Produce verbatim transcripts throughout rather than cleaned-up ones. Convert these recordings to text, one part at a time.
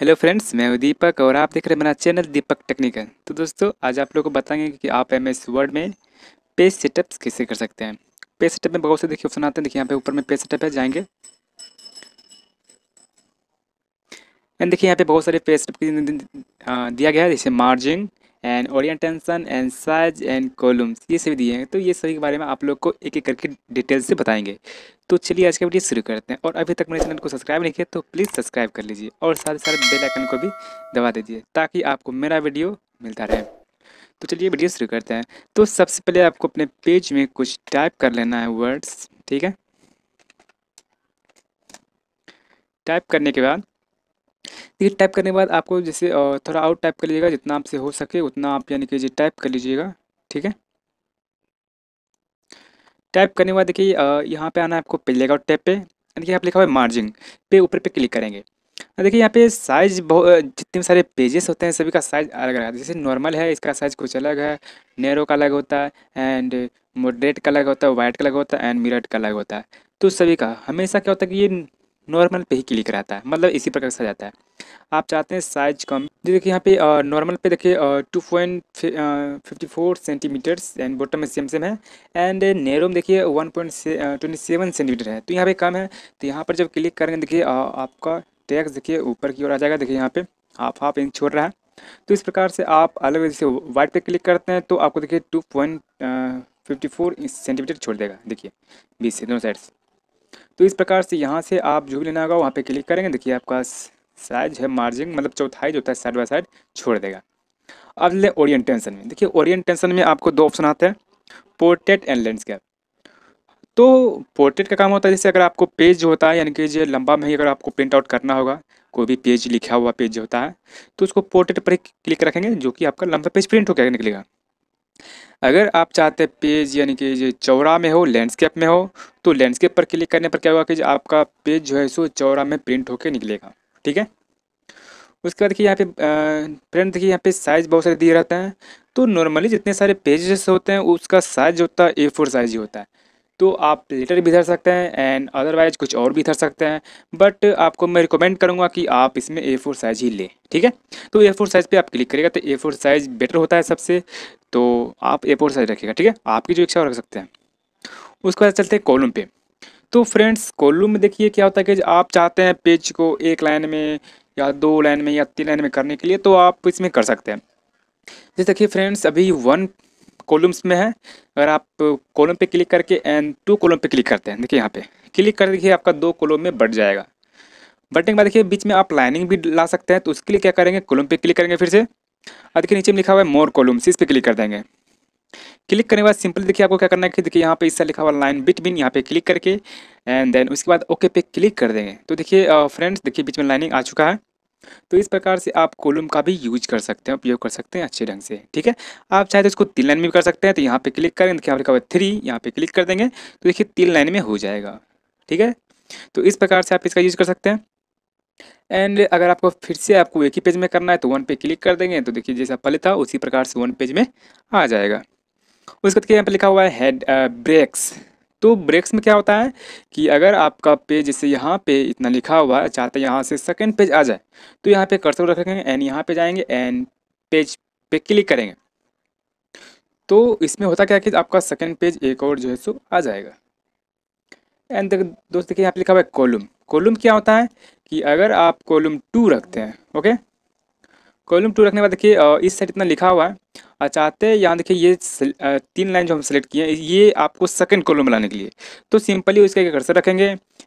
Hello friends, मैं हूं दीपक और आप देख रहे हैं मेरा चैनल दीपक टेक्निकल। तो दोस्तों, आज आप लोगों को बताएंगे कि आप एम एस वर्ड में पेज सेटअप्स कैसे कर सकते हैं। पेज सेटअप में बहुत से देखिए ऑप्शन आते हैं। देखिए यहाँ पे ऊपर में पेज सेटअप है, जाएंगे एंड देखिए यहाँ पे बहुत सारे पेज सेटअप दिया गया है, जैसे margin and orientation and size and columns, ये सभी दिए हैं। तो ये सभी के बारे में आप लोग को एक एक करके डिटेल से बताएंगे। तो चलिए आज का वीडियो शुरू करते हैं। और अभी तक मेरे चैनल को सब्सक्राइब नहीं किया तो प्लीज़ सब्सक्राइब कर लीजिए और साथ ही साथ बेल आइकन को भी दबा दीजिए ताकि आपको मेरा वीडियो मिलता रहे। तो चलिए वीडियो शुरू करते हैं। तो सबसे पहले आपको अपने पेज में कुछ टाइप कर लेना है वर्ड्स, ठीक है। टाइप करने के बाद देखिए टाइप करने के बाद आपको जैसे थोड़ा आउट टाइप कर लीजिएगा, जितना आपसे हो सके उतना आप यानी कि टाइप कर लीजिएगा, ठीक है। टाइप करने के बाद देखिए यहाँ पे आना है आपको पेज लेआउट टैब पे, यानी कि यहाँ पे लिखा हुआ है मार्जिन पे, ऊपर पे क्लिक करेंगे। देखिए यहाँ पे साइज, बहुत जितने सारे पेजेस होते हैं सभी का साइज अलग अलग है। जैसे नॉर्मल है इसका साइज कुछ अलग है, नैरो का अलग होता है एंड मॉडरेट का अलग होता है, वाइड का अलग होता है एंड मिरर्ड का अलग होता है। तो सभी का हमेशा क्या होता है कि ये नॉर्मल पे ही क्लिक रहता है, मतलब इसी प्रकार से जाता है। आप चाहते हैं साइज कम, देखिए यहाँ पे नॉर्मल पे देखिए two point fifty four centimetres and bottom में सेम सेम है एंड नैरो में देखिए one point twenty seven centimetre है, तो यहाँ पे कम है। तो यहाँ पर जब क्लिक करेंगे देखिए आपका टेक्स देखिए ऊपर की ओर आ जाएगा। देखिए यहाँ पे हाफ हाफ इंच छोड़ रहा है। तो इस प्रकार से आप अलग, जैसे वाइड पे क्लिक करते हैं तो आपको देखिए two point fifty four centimetre छोड़ देगा, देखिए बीस से दोनों साइड से। तो इस प्रकार से यहाँ से आप जो भी लेना होगा वहाँ पे क्लिक करेंगे। देखिए आपका साइज है मार्जिन, मतलब चौथाई जो होता है साइड बाय साइड छोड़ देगा। अब ले ओरिएंटेशन में, देखिए ओरिएंटेशन में आपको दो ऑप्शन आते हैं, पोर्ट्रेट एंड लैंडस्केप। तो पोर्ट्रेट का काम होता है, जैसे अगर आपको पेज जो होता है यानी कि जो लंबा में ही अगर आपको प्रिंट आउट करना होगा, कोई भी पेज लिखा हुआ पेज होता है, तो उसको पोर्ट्रेट पर क्लिक रखेंगे जो कि आपका लंबा पेज प्रिंट होकर निकलेगा। अगर आप चाहते हैं पेज यानी कि जो चौड़ा में हो, लैंडस्केप में हो, तो लैंडस्केप पर क्लिक करने पर क्या होगा कि आपका पेज जो है सो चौड़ा में प्रिंट होकर निकलेगा, ठीक है। उसके बाद देखिए यहाँ पे फ्रेंड देखिए यहाँ पे साइज़ बहुत सारे दिए रहते हैं। तो नॉर्मली जितने सारे पेजेस होते हैं उसका साइज होता है ए फोर साइज ही होता है। तो आप लेटर भी धर सकते हैं एंड अदरवाइज कुछ और भी धर सकते हैं, बट आपको मैं रिकमेंड करूँगा कि आप इसमें ए फोर साइज ही लें, ठीक है। तो ए फोर साइज़ पर आप क्लिक करिएगा तो ए फोर साइज़ बेटर होता है सबसे, तो आप ए फोर साइज रखिएगा, ठीक है। आपकी जो इच्छा हो रख सकते हैं। उसके बाद चलते हैं कॉलम पे। तो फ्रेंड्स कॉलम में देखिए क्या होता है कि आप चाहते हैं पेज को एक लाइन में या दो लाइन में या तीन लाइन में करने के लिए, तो आप इसमें कर सकते हैं। जैसे देखिए फ्रेंड्स अभी वन कॉलम्स में है, अगर आप कॉलम पे क्लिक करके एंड टू कॉलम पे क्लिक करते हैं, देखिए यहाँ पे क्लिक कर देखिए आपका दो कॉलम में बढ़ जाएगा। बढ़ने के बाद देखिए बीच में आप लाइनिंग भी ला सकते हैं। तो उसके लिए क्या करेंगे, कॉलम पे क्लिक करेंगे, फिर से अब देखिए नीचे में लिखा हुआ है मोर कॉलम्स, इस पे क्लिक कर देंगे। क्लिक करने के बाद सिंपल देखिए आपको क्या करना है कि देखिए यहाँ पे इससे लिखा हुआ लाइन बिटवीन, यहाँ पे क्लिक करके एंड देन उसके बाद ओके पे क्लिक कर देंगे। तो देखिए फ्रेंड्स देखिए बीच में लाइनिंग आ चुका है। तो इस प्रकार से आप कॉलम का भी यूज कर सकते हैं, उपयोग कर सकते हैं अच्छे ढंग से, ठीक है। आप चाहे तो इसको तीन लाइन में भी कर सकते हैं। तो यहाँ पे क्लिक करेंगे, देखिए यहाँ लिखा हुआ थ्री, यहाँ पे क्लिक कर देंगे तो देखिए तीन लाइन में हो जाएगा, ठीक है। तो इस प्रकार से आप इसका यूज कर सकते हैं। एंड अगर आपको फिर से आपको एक ही पेज में करना है तो वन पे क्लिक कर देंगे, तो देखिए जैसा पहले था उसी प्रकार से वन पेज में आ जाएगा। उसके बाद यहाँ पे लिखा हुआ है हेड ब्रेक्स। तो ब्रेक्स में क्या होता है कि अगर आपका पेज जैसे यहाँ पे इतना लिखा हुआ है, चाहते हैं यहाँ से सेकंड पेज आ जाए, तो यहाँ पे कर्सर रखेंगे एंड यहाँ पे जाएंगे एंड पेज पे क्लिक करेंगे। तो इसमें होता क्या है कि आपका सेकंड पेज एक और जो है सो आ जाएगा। एंड दोस्त देखिए यहाँ पे लिखा हुआ है कॉलम। कॉलम क्या होता है कि अगर आप कॉलम टू रखते हैं, ओके, कॉलम टू रखने के बाद देखिए इस साइड इतना लिखा हुआ है और चाहते हैं यहाँ देखिए ये तीन लाइन जो हम सेलेक्ट किए हैं ये आपको सेकंड कॉलम बनाने के लिए, तो सिंपली उसका एक कर्सर रखेंगे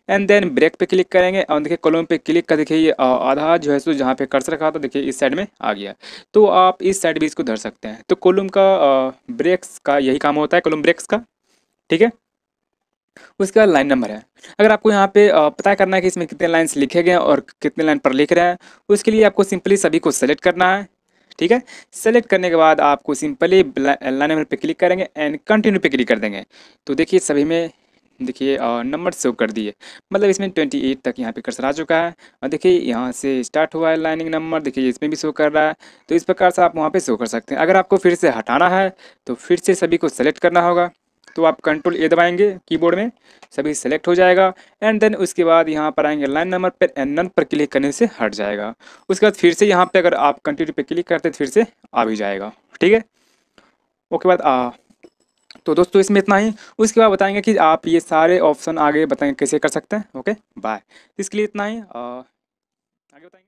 एंड देन ब्रेक पे क्लिक करेंगे और देखिए कॉलम पे क्लिक कर देखिए ये आधा जो है सो जहाँ पे कर्सर रखा था देखिए इस साइड में आ गया। तो आप इस साइड भी इसको धर सकते हैं। तो कॉलम का ब्रेक्स का यही काम होता है, कॉलम ब्रेक्स का, ठीक है। उसके बाद लाइन नंबर है, अगर आपको यहाँ पे पता करना है कि इसमें कितने लाइन्स लिखे गए हैं और कितने लाइन पर लिख रहे हैं, उसके लिए आपको सिंपली सभी को सेलेक्ट करना है, ठीक है। सेलेक्ट करने के बाद आपको सिंपली लाइन नंबर पे क्लिक करेंगे एंड कंटिन्यू पे क्लिक कर देंगे। तो देखिए सभी में देखिए नंबर शो कर दिए, मतलब इसमें ट्वेंटी एट तक यहाँ पे कर्सर आ चुका है और देखिए यहाँ से स्टार्ट हुआ है लाइनिंग नंबर, देखिए इसमें भी शो कर रहा है। तो इस प्रकार से आप वहाँ पर शो कर सकते हैं। अगर आपको फिर से हटाना है तो फिर से सभी को सेलेक्ट करना होगा, तो आप कंट्रोल ए दबाएंगे कीबोर्ड में, सभी सेलेक्ट हो जाएगा। एंड देन उसके बाद यहाँ पर आएंगे लाइन नंबर पर एंड नन पर क्लिक करने से हट जाएगा। उसके बाद फिर से यहाँ पे अगर आप कंटिन्यू पे क्लिक करते हैं फिर से आ भी जाएगा, ठीक है। ओके बाद आ तो दोस्तों इसमें इतना ही। उसके बाद बताएंगे कि आप ये सारे ऑप्शन आगे बताएंगे कैसे कर सकते हैं। ओके बाय, इसके लिए इतना ही, आगे बताएंगे।